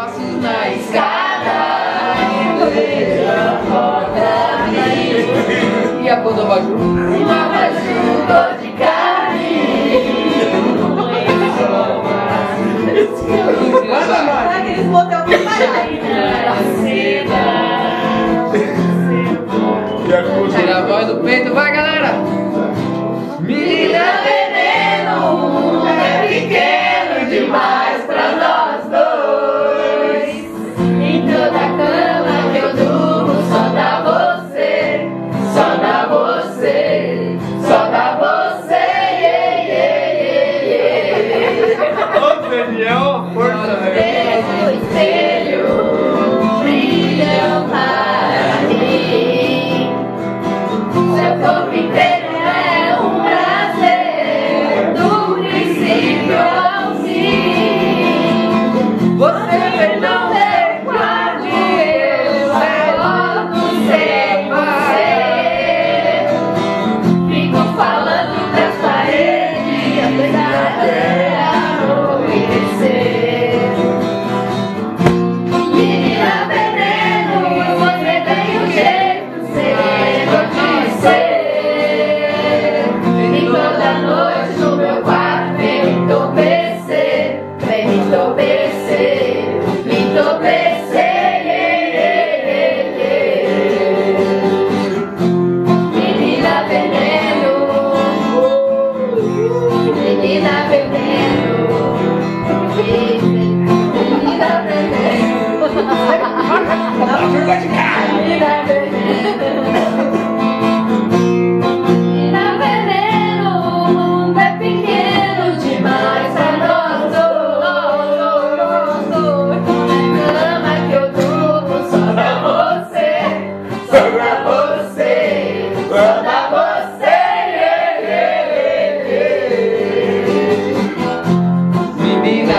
passos na escada, vejo a porta abrir e a conta baixou. Uma mais um gol de carinho, não é só mais. Manda mais. Aqueles motel pra parar. Tira a voz do peito, vai galera. Me dá veneno, é pequeno demais. Veneno,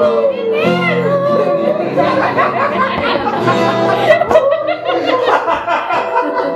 veneno, veneno.